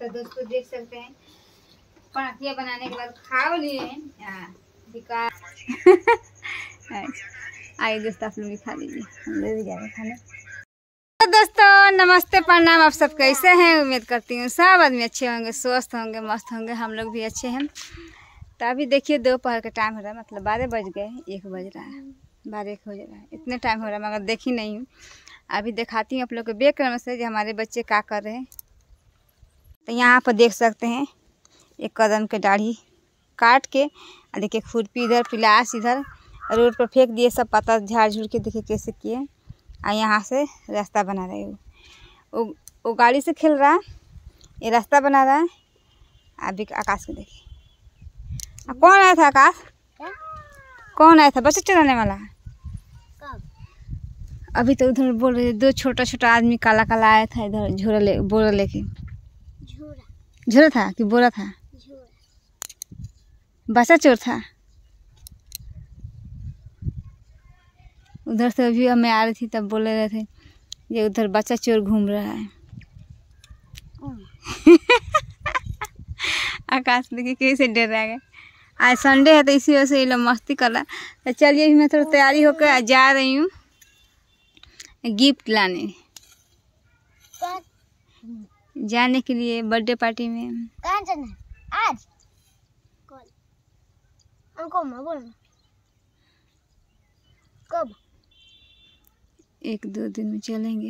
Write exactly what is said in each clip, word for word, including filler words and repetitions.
तो दोस्तों देख सकते हैं पराठियाँ बनाने के बाद खा लिए हैं। आइए दोस्तों आप लोग भी खा लीजिए, हम लोग भी जा रहे हैं खाने। तो दोस्तों नमस्ते प्रणाम, आप सब कैसे हैं? उम्मीद करती हूँ सब आदमी अच्छे होंगे, स्वस्थ होंगे, मस्त होंगे। हम लोग भी अच्छे हैं। तो अभी देखिए दोपहर का टाइम हो रहा है, मतलब बारह बज गए, एक बज रहा है, बारह एक बज रहा है, इतने टाइम हो रहा है मगर देखी नहीं हूँ। अभी दिखाती हूँ आप लोग को बेक्रम से जो हमारे बच्चे क्या कर रहे हैं। तो यहाँ पर देख सकते हैं एक कदम के दाढ़ी काट के, और देखिए खुरपी इधर, पिलास इधर, रोड पर फेंक दिए सब पत्ता झाड़ झूड़ के, देखिए कैसे किए। और यहाँ से रास्ता बना रहे वो वो, वो गाड़ी से खेल रहा है, ये रास्ता बना रहा है। अभी आकाश को देखिए, कौन आया था आकाश? कौन आया था? बच्चे चलाने वाला कब? अभी तो उधर बोल रहे दो छोटा छोटा आदमी काला काला आया था इधर झोरा ले, बोरा लेके। झोरा था कि बोरा था? बच्चा चोर था। उधर से अभी हमें आ रही थी तब बोले रहे थे ये उधर बच्चा चोर घूम रहा है। आकाश देखिए कैसे डर रहा है। आज संडे है तो इसी वजह से ये लोग मस्ती कर रहा। तो चलिए अभी मैं थोड़ा तैयारी होकर जा रही हूँ गिफ्ट लाने, जाने के लिए बर्थडे पार्टी में। कहाँ जाना है आज? बोलना कब? एक दो दिन में चलेंगे।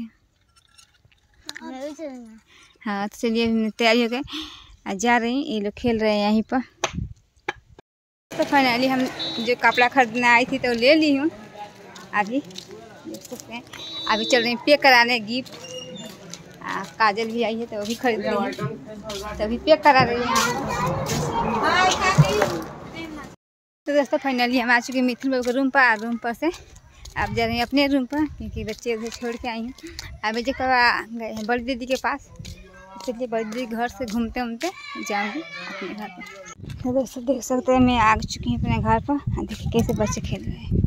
हाँ तो चलिए हमने तैयारी हो गए, जा रहे हैं, ये लोग खेल रहे हैं यहीं पर। तो फाइनली हम जो कपड़ा खरीदने आई थी तो ले ली हूँ। अभी देख सकते हैं अभी चल रहे हैं पे कराने गिफ्ट। काजल भी आई है तो वो भी खरीद रही है, तभी पे करा रही है। तो दोस्तों फाइनली हम आ चुके हैं मिथिल बाबू के रूम पर, और रूम पर से आप जा रहे हैं अपने रूम पर क्योंकि बच्चे उधर छोड़ के आई हैं। अभी जो कब गए हैं बड़ी दीदी के पास, इसलिए बड़ी दीदी घर से घूमते घूमते जाऊँगी अपने घर पर। तो दोस्तों देख सकते हैं मैं आ चुकी हूँ अपने घर पर, देखिए कैसे बच्चे खेल रहे हैं।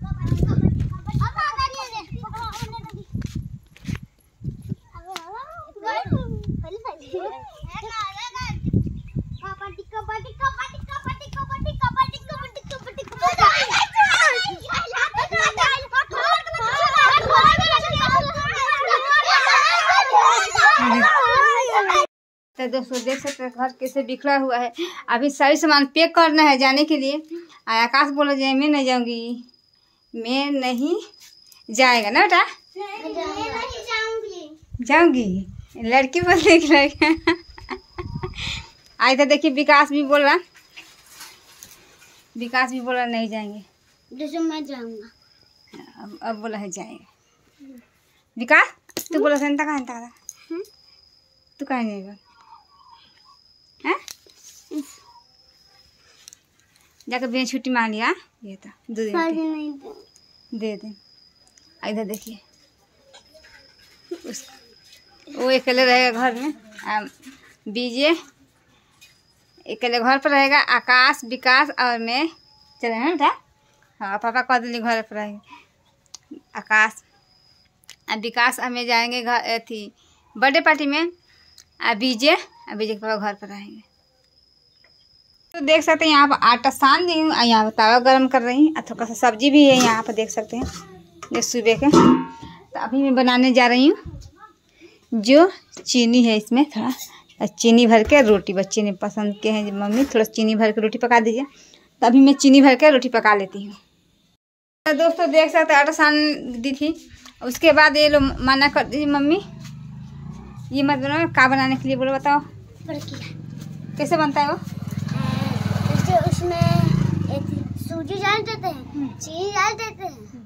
तो दोस्तों देख सकते हैं घर कैसे बिखरा हुआ है। अभी सारी सामान पैक करना है जाने के लिए। आकाश बोला जाए मैं नहीं जाऊंगी, मैं नहीं जाएगा ना बेटा? जाऊंगी लड़की बोल रही है। आइए तो देखिए विकास भी बोल रहा, विकास भी बोल रहा नहीं जाएंगे। दोस्तों मैं जाऊंगा। अब अब बोला है जाएगा। विकास तू बोला संता कहाँ था, तू कहाँ जाएगा? जाकर बिना छुट्टी मांग लिया ये था दो दिन नहीं दे दे। इधर देखिए वो अकेले रहेगा घर में, बीजे अकेले घर पर रहेगा। आकाश विकास और मैं चले हैं बेटा। हाँ पापा कह देंगे घर पर रहेंगे। आकाश विकास और मैं जाएंगे घर अथी बर्थडे पार्टी में, और बीजे और बीजे के पापा घर पर रहेंगे। तो देख सकते हैं यहाँ पर आटा सान रही हूँ, यहाँ पर तवा गर्म कर रही हूँ, और थोड़ा सा सब्जी भी है यहाँ पर देख सकते हैं ये सुबह के। तो अभी मैं बनाने जा रही हूँ जो चीनी है इसमें थोड़ा चीनी भर के रोटी, बच्चे ने पसंद किए हैं मम्मी थोड़ा चीनी भर के रोटी पका दीजिए। तो अभी मैं चीनी भर के रोटी पका लेती हूँ। तो दोस्तों देख सकते आटा सान दी थी, उसके बाद ये लोग मना कर दी मम्मी ये मत बनाओ। का बनाने के लिए बोलो बताओ कैसे बनता है वो? उसमें सूजी डाल देते हैं, चीनी डाल देते हैं,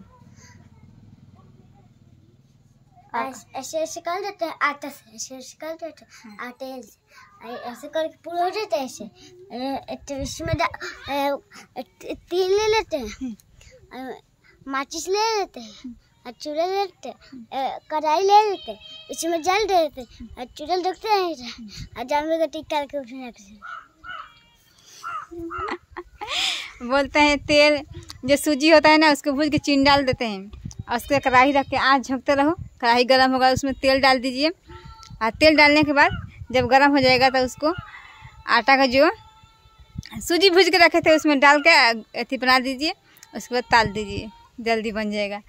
ऐसे ऐसे कर देते हैं आटा से, ऐसे ऐसे कर देते हैं आटे से, ऐसे करके पूरा हो जाता है। ऐसे इसमें तेल ले लेते हैं, माचिस ले लेते हैं, चूल्हा ले लेते हैं, कढ़ाई ले लेते हैं, इसमें जल देते हैं, चूल्हा रखते हैं, जामे का टिक करके उसमें रखते हैं। बोलते हैं तेल जो सूजी होता है ना उसको भूज के चीनी डाल देते हैं, और उसके कढ़ाई रख के आँच झोंकते रहो, कढ़ाई गर्म होगा उसमें तेल डाल दीजिए, और तेल डालने के बाद जब गर्म हो जाएगा तो उसको आटा का जो सूजी भूज के रखे थे उसमें डाल के अथी बना दीजिए, उसके बाद ताल दीजिए, जल्दी बन जाएगा।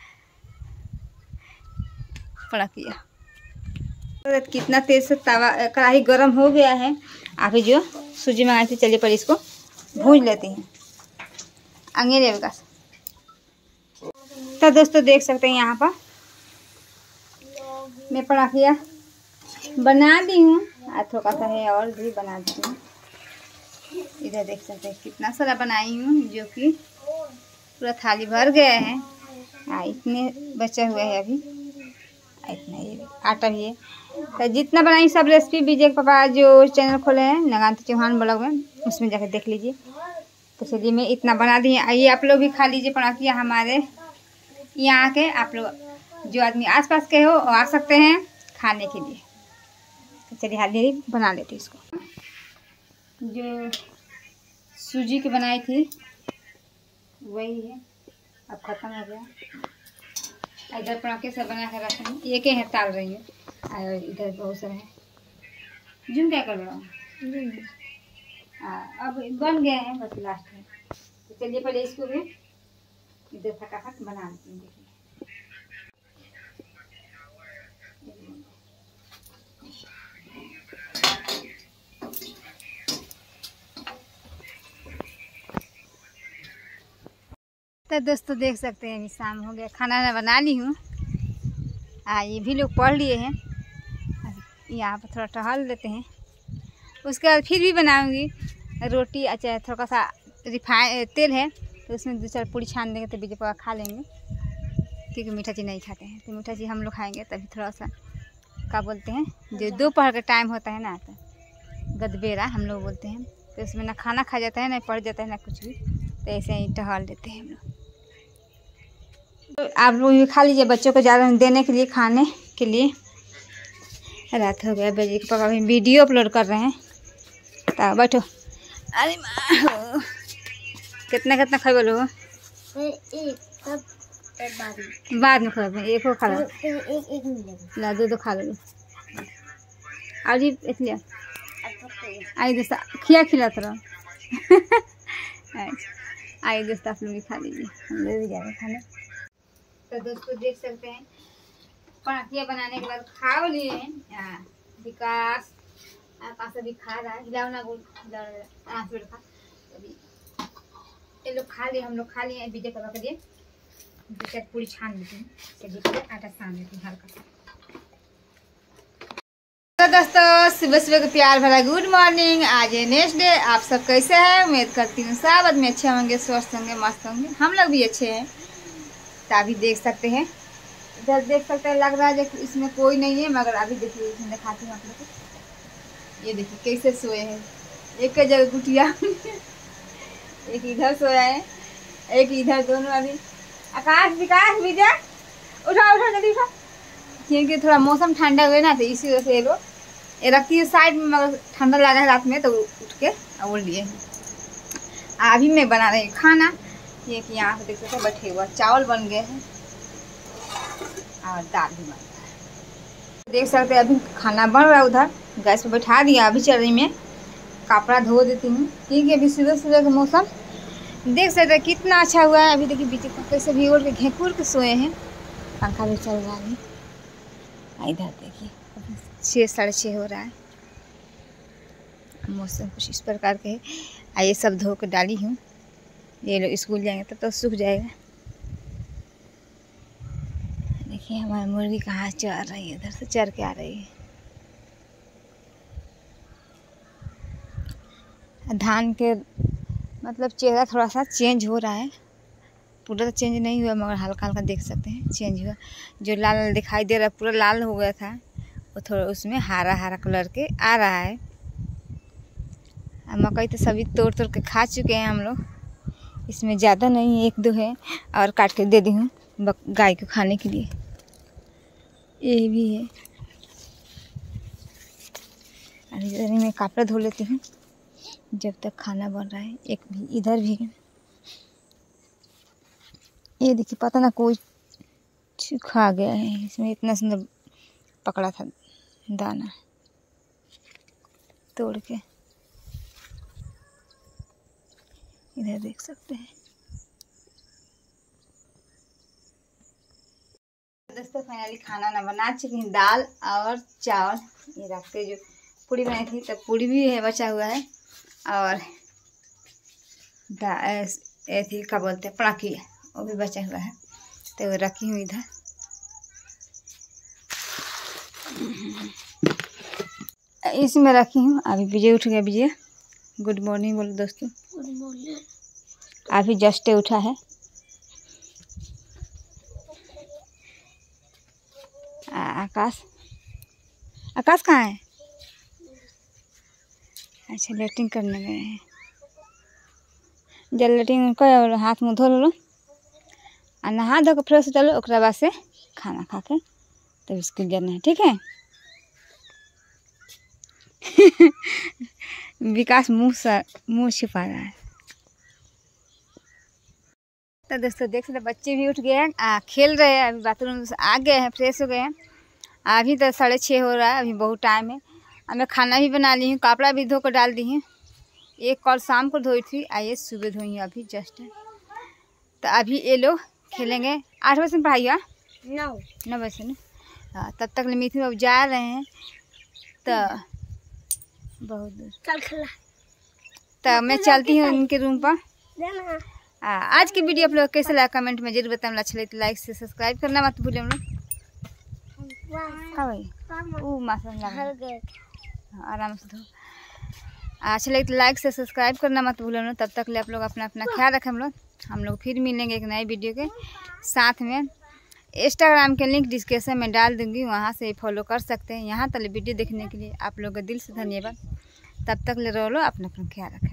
पड़किया तो कितना तेज से तवा कढ़ाई गर्म हो गया है। आप जो सूजी मंगाए थे चलिए पर इसको भून लेते हैं अंगेरे विकास। तो दोस्तों देख सकते हैं यहाँ पर मैं पड़किया बना दी हूँ, थोड़ा सा है और भी बना दी हूँ। इधर देख सकते हैं कितना सारा बनाई हूँ जो कि पूरा थाली भर गया है। हाँ इतने बचे हुए हैं अभी, इतना ही आटा भी है। तो जितना बनाई सब रेसिपी विजय के पापा जो चैनल खोले हैं नागांती चौहान ब्लॉग में, उसमें जाकर देख लीजिए। तो चलिए मैं इतना बना दी है, आइए आप लोग भी खा लीजिए पड़किया। हमारे यहाँ के आप लोग जो आदमी आसपास के हो आ सकते हैं खाने के लिए। चलिए हाल ही बना लेते इसको, जो सूजी की बनाई थी वही है, अब खत्म हो गया। इधर पड़के सब बना कर रखा हूँ, एक ही है ताल रही है और इधर बहुत सारे हैं। झुम क्या कर रहा हूँ, अब बन गए हैं बस लास्ट में। तो चलिए पहले इसको भी इधर फटाफट बना लेती हूँ। देखिए तो दोस्तों देख सकते हैं अभी शाम हो गया, खाना ना बना ली हूँ। हाँ ये भी लोग पढ़ लिए हैं, यहाँ पर थोड़ा टहल लेते हैं, उसके बाद फिर भी बनाऊंगी रोटी। अच्छा थोड़ा सा रिफाइन तेल है तो उसमें दो चार पूरी छान देंगे तो बीजे पका खा लेंगे, क्योंकि मीठा चीज़ नहीं खाते हैं। तो मीठा चीज़ हम लोग खाएँगे तभी थोड़ा सा क्या बोलते हैं जो दोपहर का टाइम होता है ना, तो गदबेरा हम लोग बोलते हैं। तो उसमें ना खाना खा जाता है ना पड़ जाता है ना कुछ भी, तो ऐसे ही टहल लेते हैं हम लोग। तो आप लोग भी खा लीजिए, बच्चों को ज़्यादा देने के लिए खाने के लिए। रात हो गया, बेजी के पापा भी वीडियो अपलोड कर रहे हैं। तो बैठो, अरे माँ कितना कितना खबर हो, बाद में खबर एक हो खा लो, ला दो दो खा लो। अरे इसलिए आई दोस्त खिया खिलाते रहो। आई दोस्त आप लोग भी खा लीजिए, हम लोग भी जा रहे खाने। तो दोस्तों देख सकते हैं पड़किया बनाने के बाद खा लिए हैं। विकास आकाश अभी खा रहा है, हिलाओ ना गोल हिलाओ खा। अभी ये लोग खा लिए, हम लोग खा लिए हैं। बीजे कबा के लिए बीजे पूरी छान लेते हैं, चलिए आटा छान लेते हैं हल्का। तो दोस्तों सुबह सुबह को प्यार भरा गुड मॉर्निंग। आज है नेक्स्ट डे, आप सब कैसे हैं? उम्मीद करती हूँ सब आदमी अच्छे होंगे, स्वस्थ होंगे, मस्त होंगे। हम लोग भी अच्छे हैं। अभी देख सकते हैं इधर देख सकते हैं, लग रहा है जैसे इसमें कोई नहीं है, मगर अभी देखिए इसमें दिखाती हूँ आप लोग को। ये देखिए कैसे सोए हैं, एक का जगह गुटिया एक इधर सोया है एक इधर, दोनों अभी। आकाश विकास विजय उठा उठा जल्दी उठा, क्योंकि थोड़ा मौसम ठंडा हुआ है ना, तो इसी वजह से ये लोग ये रखती है साइड में, मगर ठंडा लग रहा है रात में तो उठ के और लिए। अभी मैं बना रही हूँ खाना, ये कि यहाँ पर देख सकते हैं बैठे हुआ चावल बन गए हैं और दाल भी बन गया। देख सकते हैं अभी खाना बन रहा है, उधर गैस पे बैठा दिया। अभी चल रही मैं कपड़ा धो देती हूँ, ठीक है। अभी सुबह सुबह का मौसम देख सकते हैं कितना अच्छा हुआ है। अभी देखिए बीजे कैसे भी ओढ़ के घेकूर के सोए हैं, पंखा भी चल रहा है। इधर देखिए छः साढ़े छः हो रहा है, मौसम कुछ इस प्रकार के है। आइए सब धो के डाली हूँ, ये लोग स्कूल जाएंगे तब तो, तो सूख जाएगा। देखिए हमारी मुर्गी कहाँ चढ़ रही है, उधर से चढ़ के आ रही है। धान के मतलब चेहरा थोड़ा सा चेंज हो रहा है, पूरा तो चेंज नहीं हुआ मगर हल्का हल्का देख सकते हैं चेंज हुआ। जो लाल लाल दिखाई दे रहा है पूरा लाल हो गया था, वो थोड़ा उसमें हरा हरा कलर के आ रहा है। मकई तो सभी तोड़ तोड़ के खा चुके हैं हम लोग, इसमें ज़्यादा नहीं है, एक दो है और काट के दे दी हूँ गाय को खाने के लिए। ये भी है, और इधर मैं कपड़ा धो लेती हूँ जब तक खाना बन रहा है। एक भी इधर भी है, ये देखिए पता ना कोई खा गया है, इसमें इतना सुंदर पकड़ा था दाना। तोड़ के इधर देख सकते हैं। दोस्तों फाइनली खाना ना बना चुकी हैं, दाल और चावल ये रख के जो पूड़ी बनाई थी तो पूड़ी भी है बचा हुआ है और दाल का बोलते हैं पड़ाकी है वो भी बचा हुआ है तो वो रखी हूँ इधर। इसमें रखी हूँ। अभी विजय उठ गया। विजय गुड मॉर्निंग बोलो दोस्तों। Good morning. अभी जस्ट उठा है। आ, आकाश आकाश कहाँ है? अच्छा लेटिंग करने गए हैं। जल लेटिंग कर हाथ मुँह धो लो आ नहा धो के फ्रेश चलो ओकरा बाद से खाना खा के तब स्कूल जाना है ठीक है। विकास मुँह सा मुँह छिपा रहा है। तो दोस्तों देख सकते बच्चे भी उठ गए हैं खेल रहे हैं। अभी बाथरूम से आ गए हैं फ्रेश हो गए हैं। अभी तो साढ़े छः हो रहा है अभी बहुत टाइम है। अब मैं खाना भी बना ली हूँ कपड़ा भी धो कर डाल दी हूँ। एक कल शाम को धोई थी आइए सुबह धोई अभी जस्ट। तो अभी ये लोग खेलेंगे। आठ बजे में पढ़ाई नौ नौ बजे न तब तक मिथुन बाबू जा रहे हैं तो बहुत दूर तो मैं चलती हूँ उनके रूम पर। आज की वीडियो आप लोग कैसे लगा कमेंट में जरूर बताएं। अच्छा लगे तो लाइक से सब्सक्राइब करना मत भूलें। हम लोग आराम से धो। अच्छा लगे तो लाइक से सब्सक्राइब करना मत भूलें। हम लोग तब तक ले आप लोग अपना अपना ख्याल रखें। हम लोग हम लोग फिर मिलेंगे एक नए वीडियो के साथ में। इंस्टाग्राम के लिंक डिस्क्रिप्शन में डाल दूंगी वहाँ से फॉलो कर सकते हैं। यहाँ तक वीडियो देखने के लिए आप लोग का दिल से धन्यवाद। तब तक ले रहो लो अपना अपना ख्याल रखें।